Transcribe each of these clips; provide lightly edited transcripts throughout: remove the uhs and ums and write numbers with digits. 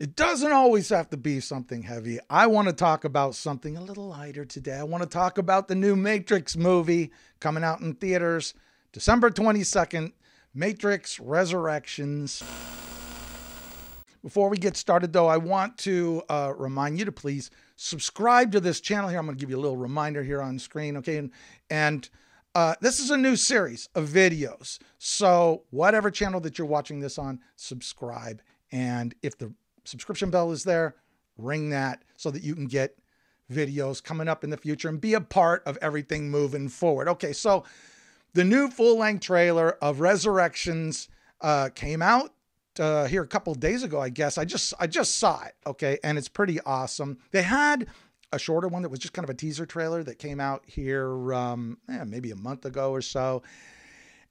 It doesn't always have to be something heavy. I want to talk about something a little lighter today. I want to talk about the new Matrix movie coming out in theaters December 22nd, Matrix Resurrections. Before we get started, though, I want to remind you to please subscribe to this channel here. I'm going to give you a little reminder here on screen, okay? And this is a new series of videos. So whatever channel that you're watching this on, subscribe. And if the subscription bell is there, ring that so that you can get videos coming up in the future and be a part of everything moving forward. Okay, so the new full-length trailer of Resurrections came out here a couple of days ago, I guess. I just saw it, okay, and it's pretty awesome. They had a shorter one that was just kind of a teaser trailer that came out here maybe a month ago or so,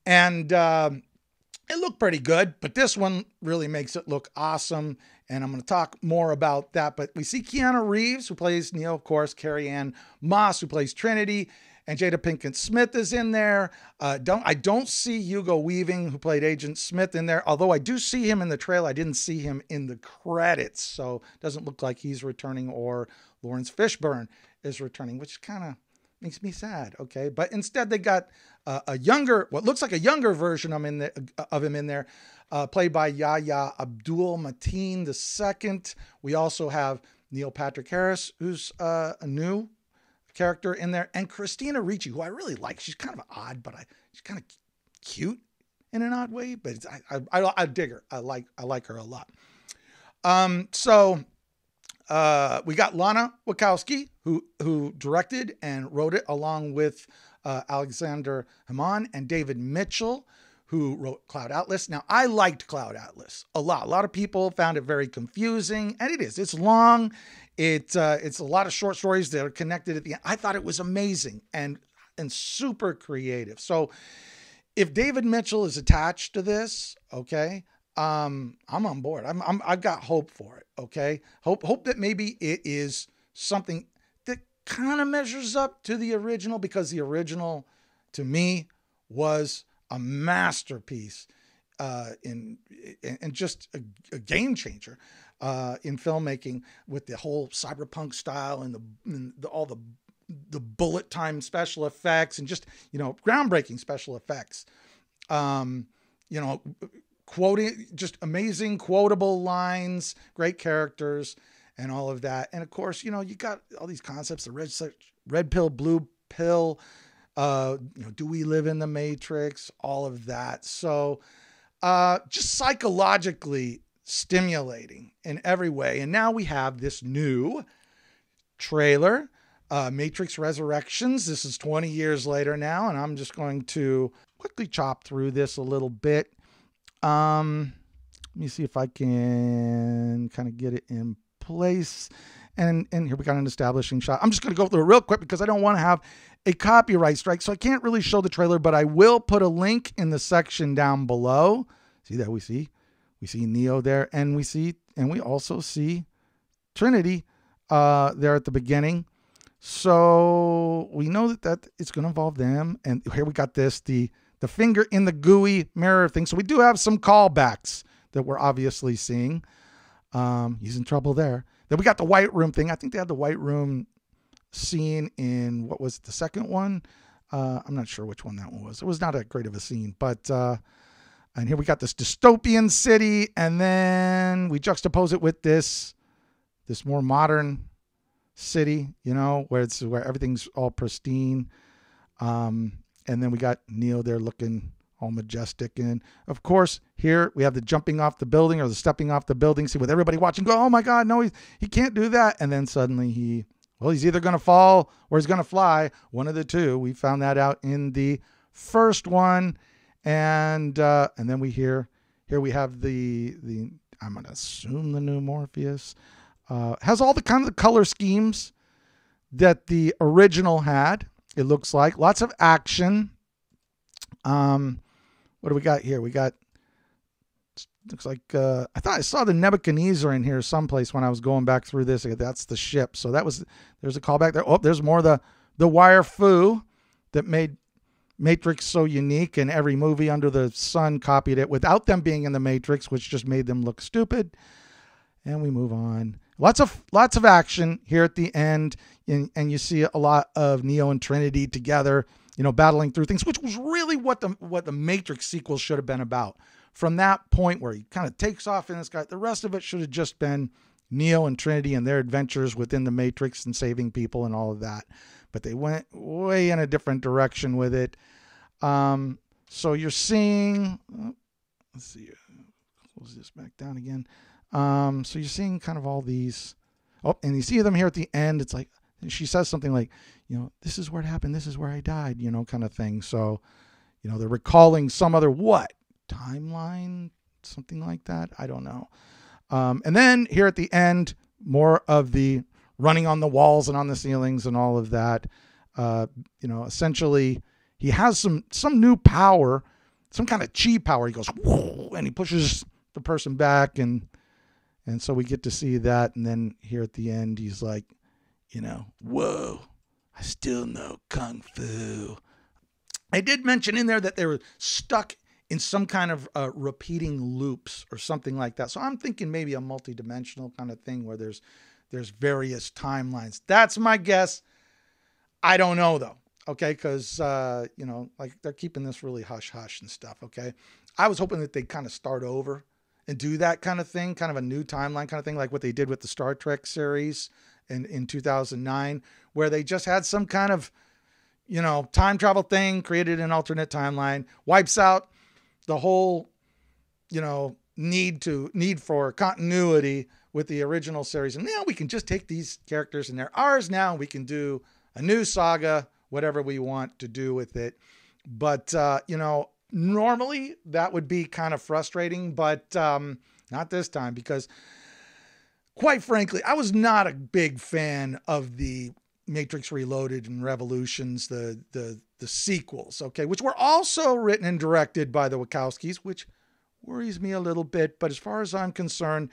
and it looked pretty good, but this one really makes it look awesome, and I'm going to talk more about that. But we see Keanu Reeves, who plays Neo, of course, Carrie-Anne Moss, who plays Trinity, and Jada Pinkett Smith is in there. I don't see Hugo Weaving, who played Agent Smith, in there, although I do see him in the trailer. I didn't see him in the credits, so it doesn't look like he's returning or Lawrence Fishburne is returning, which kind of makes me sad, okay? But instead they got what looks like a younger version of him in there, played by Yahya Abdul Mateen II. We also have Neil Patrick Harris, who's a new character in there, and Christina Ricci, who I really like. She's kind of odd, but she's kind of cute in an odd way, but I dig her. I like her a lot. We got Lana Wachowski, who directed and wrote it, along with Alexander Hamann and David Mitchell, who wrote Cloud Atlas. Now, I liked Cloud Atlas a lot. A lot of people found it very confusing, and it is. It's long. It's a lot of short stories that are connected at the end. I thought it was amazing and super creative. So if David Mitchell is attached to this, okay, I'm on board. I've got hope for it. Okay. Hope that maybe it is something that kind of measures up to the original, because the original to me was a masterpiece, and just a game changer, in filmmaking, with the whole cyberpunk style and all the bullet time special effects, and just, you know, groundbreaking special effects, you know, quoting, just amazing quotable lines, great characters, and all of that. And of course, you know, you got all these concepts: the red pill, blue pill, you know, do we live in the Matrix, all of that. So just psychologically stimulating in every way. And now we have this new trailer, Matrix Resurrections. This is 20 years later now, and I'm just going to quickly chop through this a little bit. Let me see if I can kind of get it in place. And here we got an establishing shot. I'm just going to go through it real quick because I don't want to have a copyright strike. So I can't really show the trailer, but I will put a link in the section down below. See that we see Neo there, and we also see Trinity, there at the beginning. So we know that it's going to involve them. And here we got the finger in the gooey mirror thing. So we do have some callbacks that we're obviously seeing. He's in trouble there. Then we got the white room thing. I think they had the white room scene in, what was it, the second one? I'm not sure which one that one was. It was not that great of a scene, but, and here we got this dystopian city, and then we juxtapose it with this more modern city, you know, where everything's all pristine. And then we got Neo there looking all majestic. And of course, here we have the jumping off the building, or the stepping off the building. See, with everybody watching, go, oh my God, no, he can't do that. And then suddenly he's either going to fall or he's going to fly. One of the two. We found that out in the first one. And then we hear, here we have the I'm going to assume the new Morpheus, has all the kind of the color schemes that the original had. It looks like lots of action. What do we got here? We got, looks like, I thought I saw the Nebuchadnezzar in here someplace when I was going back through this. That's the ship. So there's a callback there. Oh, there's more the wire foo that made Matrix so unique, and every movie under the sun copied it without them being in the Matrix, which just made them look stupid. And we move on. Lots of action here at the end, and you see a lot of Neo and Trinity together, you know, battling through things, which was really what the Matrix sequel should have been about. From that point where he kind of takes off in this guy, the rest of it should have just been Neo and Trinity and their adventures within the Matrix and saving people and all of that. But they went way in a different direction with it. So you're seeing, let's see, close this back down again. So you're seeing kind of all these, oh, and you see them here at the end. It's like, she says something like, you know, this is where it happened. This is where I died, you know, kind of thing. So, you know, they're recalling some other, what, timeline, something like that. I don't know. And then here at the end, more of the running on the walls and on the ceilings and all of that. You know, essentially he has some new power, some kind of chi power. He goes, whoa, and he pushes the person back. And so we get to see that. And then here at the end, he's like, you know, whoa, I still know Kung Fu. I did mention in there that they were stuck in some kind of repeating loops or something like that. So I'm thinking maybe a multidimensional kind of thing where there's various timelines. That's my guess. I don't know though. Okay. Because, you know, like they're keeping this really hush hush and stuff. Okay. I was hoping that they'd kind of start over and do that kind of thing, kind of a new timeline kind of thing, like what they did with the Star Trek series in 2009, where they just had some kind of, you know, time travel thing, created an alternate timeline, wipes out the whole, you know, need for continuity with the original series. And now we can just take these characters and they're ours now. We can do a new saga, whatever we want to do with it. But, you know, normally that would be kind of frustrating, but not this time, because quite frankly, I was not a big fan of the Matrix Reloaded and Revolutions, the sequels, okay, which were also written and directed by the Wachowskis, which worries me a little bit. But as far as I'm concerned,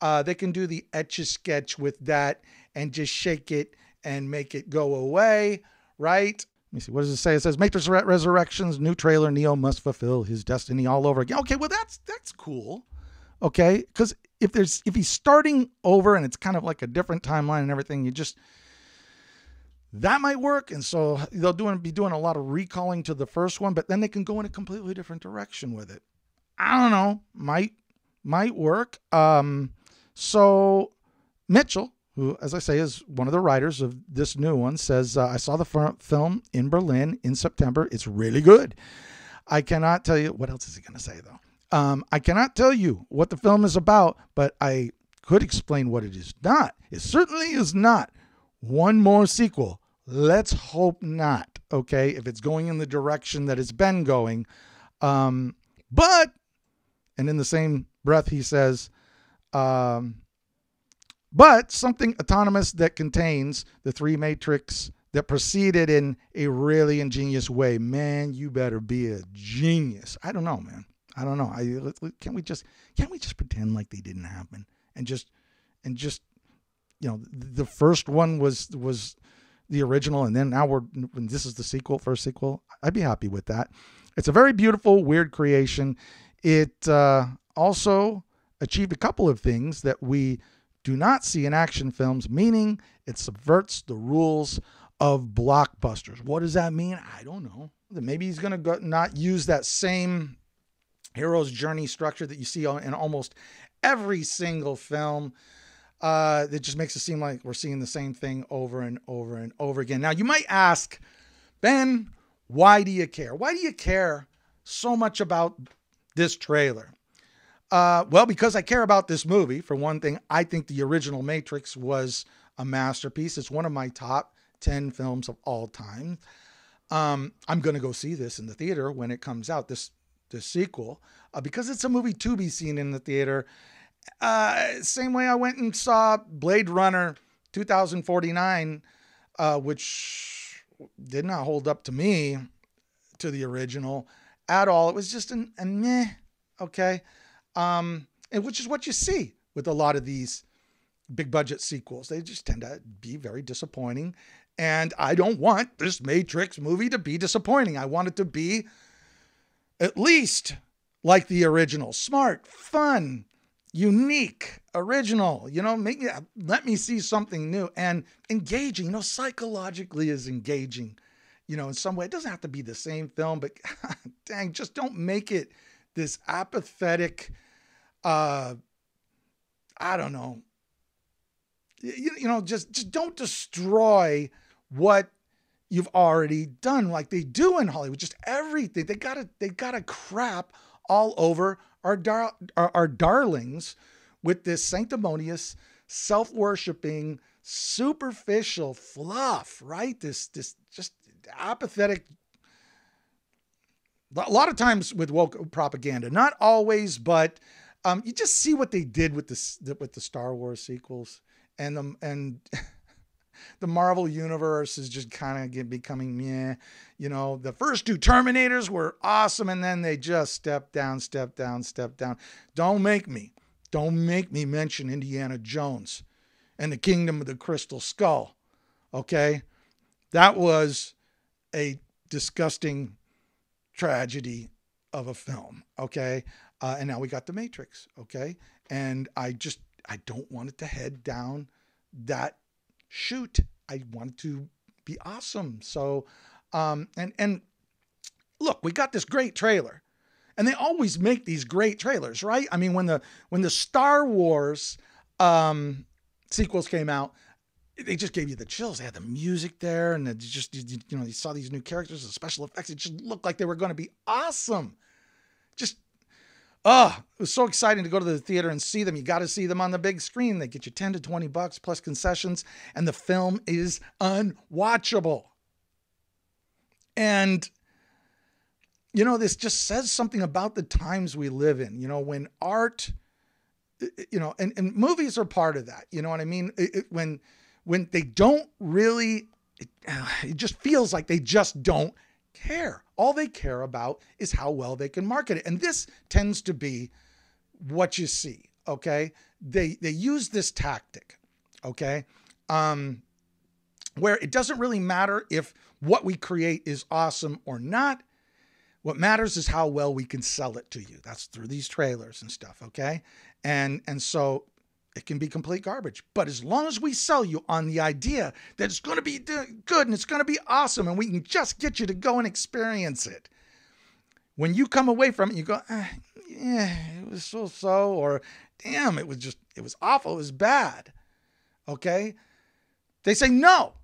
they can do the Etch-a-Sketch with that and just shake it and make it go away, right? Let me see, what does it say? It says Matrix Resurrections, new trailer, Neo must fulfill his destiny all over again. Okay, well, that's cool, okay? Because if he's starting over and it's kind of like a different timeline and everything, you just... that might work, and so they'll be doing a lot of recalling to the first one, but then they can go in a completely different direction with it. I don't know. Might work. So Mitchell, who, as I say, is one of the writers of this new one, says, I saw the film in Berlin in September. It's really good. I cannot tell you... what else is he going to say, though? I cannot tell you what the film is about, but I could explain what it is not. It certainly is not one more sequel. Let's hope not, okay, if it's going in the direction that it's been going. But, and in the same breath he says, but something autonomous that contains the three Matrix that proceeded in a really ingenious way. Man, you better be a genius. I don't know, man. I don't know. Can't we just pretend like they didn't happen and just you know, the first one was the original, and then now this is the sequel, first sequel. I'd be happy with that. It's a very beautiful, weird creation. It also achieved a couple of things that we do not see in action films, meaning it subverts the rules of blockbusters. What does that mean? I don't know. Maybe he's going to not use that same hero's journey structure that you see in almost every single film. It just makes it seem like we're seeing the same thing over and over and over again. Now, you might ask, Ben, why do you care? Why do you care so much about this trailer? Well, because I care about this movie. For one thing, I think the original Matrix was a masterpiece. It's one of my top 10 films of all time. I'm going to go see this in the theater when it comes out, this sequel, because it's a movie to be seen in the theater. Same way I went and saw Blade Runner 2049, which did not hold up to me, to the original at all. It was just a meh, okay? And which is what you see with a lot of these big budget sequels. They just tend to be very disappointing. And I don't want this Matrix movie to be disappointing. I want it to be at least like the original. Smart, fun, unique, original. You know, let me see something new and engaging. You know, psychologically is engaging. You know, in some way. It doesn't have to be the same film, but God, dang, just don't make it this apathetic, I don't know. You know, just don't destroy what you've already done like they do in Hollywood. Just everything. They gotta crap all over our darlings with this sanctimonious, self-worshipping, superficial fluff, right? This just apathetic. A lot of times with woke propaganda, not always, but you just see what they did with the Star Wars sequels. And the Marvel universe is just kind of becoming meh. You know, the first two Terminators were awesome, and then they just stepped down, stepped down, stepped down. Don't make me mention Indiana Jones and the Kingdom of the Crystal Skull. Okay, that was a disgusting tragedy of a film. Okay, and now we got the Matrix. Okay, and I don't want it to head down that chute. I want it to be awesome. So, and look, we got this great trailer, and they always make these great trailers, right? I mean, when the Star Wars sequels came out, they just gave you the chills. They had the music there, and it just, you know, you saw these new characters and special effects. It just looked like they were going to be awesome. Just, oh, it was so exciting to go to the theater and see them. You got to see them on the big screen. They get you $10 to $20 plus concessions, and the film is unwatchable. And, you know, this just says something about the times we live in, you know, when art, you know, and movies are part of that. You know what I mean? When they don't really, it just feels like they just don't care. All they care about is how well they can market it. And this tends to be what you see. Okay. They use this tactic. Okay. Where it doesn't really matter if what we create is awesome or not. What matters is how well we can sell it to you. That's through these trailers and stuff. Okay. And so it can be complete garbage, but as long as we sell you on the idea that it's going to be good and it's going to be awesome and we can just get you to go and experience it. When you come away from it, you go, yeah, it was so, or damn, it was awful. It was bad. Okay. They say, no,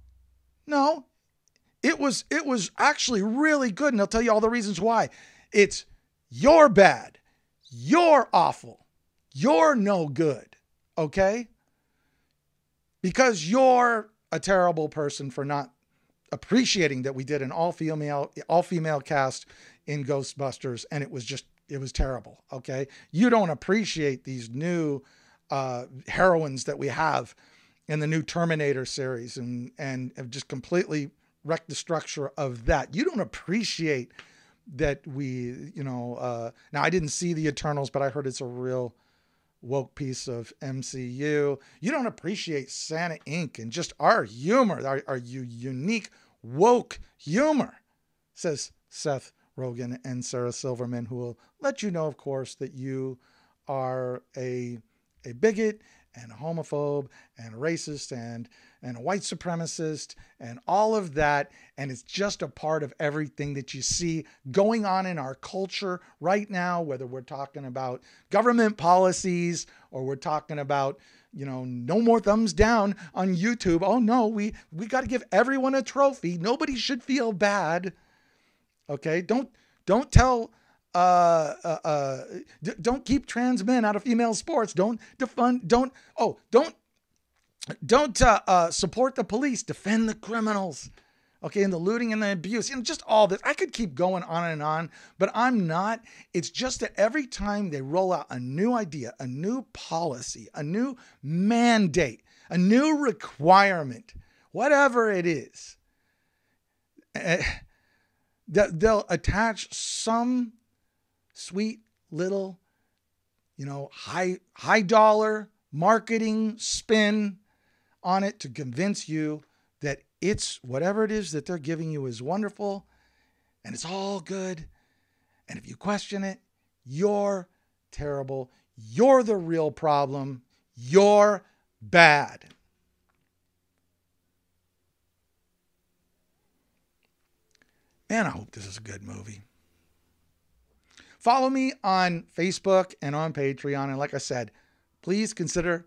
it was actually really good. And they'll tell you all the reasons why. It's you're bad. You're awful. You're no good. Okay? Because you're a terrible person for not appreciating that we did an all-female cast in Ghostbusters, and it was terrible. Okay? You don't appreciate these new heroines that we have in the new Terminator series and have just completely wrecked the structure of that. You don't appreciate that we, you know, now I didn't see the Eternals, but I heard it's a real woke piece of MCU. You don't appreciate Santa Inc. and just our humor, our unique woke humor, says Seth Rogen and Sarah Silverman, who will let you know, of course, that you are a bigot and a homophobe and a racist and a white supremacist and all of that. And it's just a part of everything that you see going on in our culture right now, whether we're talking about government policies or we're talking about, you know, no more thumbs down on YouTube. Oh no, we got to give everyone a trophy. Nobody should feel bad. Okay. Don't tell, don't keep trans men out of female sports. Don't defund, don't support the police, defend the criminals. Okay. And the looting and the abuse and just all this. I could keep going on and on, but I'm not. It's just that every time they roll out a new idea, a new policy, a new mandate, a new requirement, whatever it is, they'll attach some sweet little, you know, high dollar marketing spin on it to convince you that It's whatever it is that they're giving you is wonderful, and it's all good. And if you question it, you're terrible. You're the real problem. You're bad. Man, I hope this is a good movie. Follow me on Facebook and on Patreon. And like I said, please consider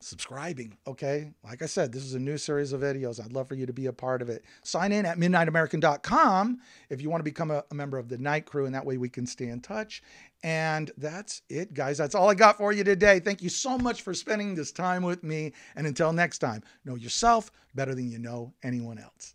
subscribing, okay? Like I said, this is a new series of videos. I'd love for you to be a part of it. Sign in at midnightamerican.com if you want to become a member of the Night Crew, and that way we can stay in touch. And that's it, guys. That's all I got for you today. Thank you so much for spending this time with me. And until next time, know yourself better than you know anyone else.